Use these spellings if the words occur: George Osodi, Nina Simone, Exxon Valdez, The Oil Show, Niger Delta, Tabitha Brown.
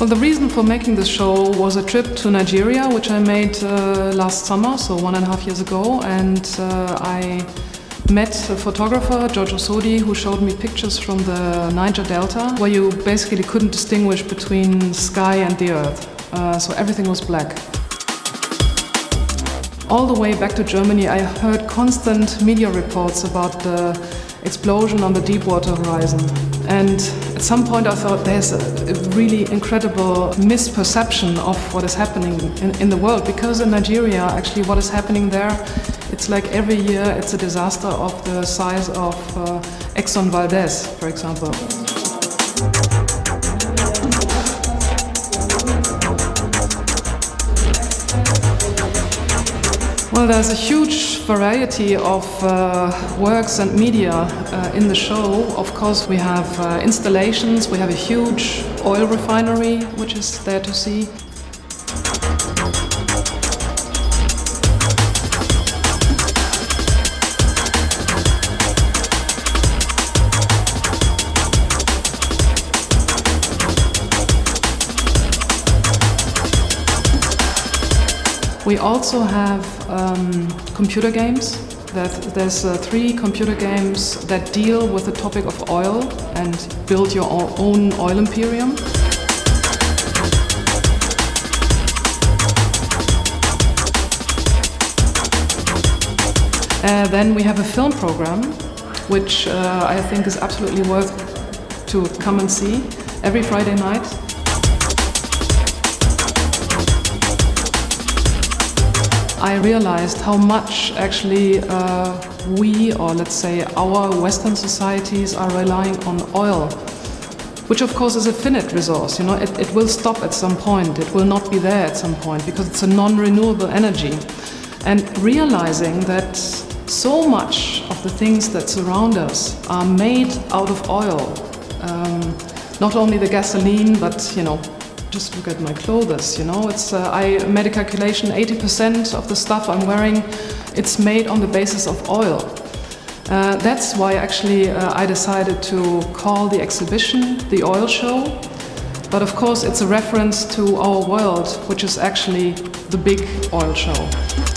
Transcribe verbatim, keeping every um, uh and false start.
Well, the reason for making this show was a trip to Nigeria, which I made uh, last summer, so one and a half years ago, and uh, I met a photographer, George Osodi, who showed me pictures from the Niger Delta, where you basically couldn't distinguish between sky and the earth, uh, so everything was black. All the way back to Germany, I heard constant media reports about the explosion on the Deepwater Horizon. And at some point I thought there's a really incredible misperception of what is happening in, in the world, because in Nigeria actually what is happening there, it's like every year it's a disaster of the size of uh, Exxon Valdez, for example. Well, there's a huge variety of uh, works and media uh, in the show. Of course, we have uh, installations, we have a huge oil refinery, which is there to see. We also have um, computer games. That there's uh, three computer games that deal with the topic of oil and build your own oil imperium. Uh, then we have a film program, which uh, I think is absolutely worth to come and see every Friday night. I realized how much actually uh, we, or let's say our Western societies, are relying on oil, which of course is a finite resource. You know, it, it will stop at some point. It will not be there at some point because it's a non-renewable energy. And realizing that so much of the things that surround us are made out of oil, um, not only the gasoline, but you know. Just look at my clothes, you know, it's, uh, I made a calculation, eighty percent of the stuff I'm wearing, it's made on the basis of oil. Uh, that's why actually uh, I decided to call the exhibition The Oil Show, but of course it's a reference to our world, which is actually the big oil show.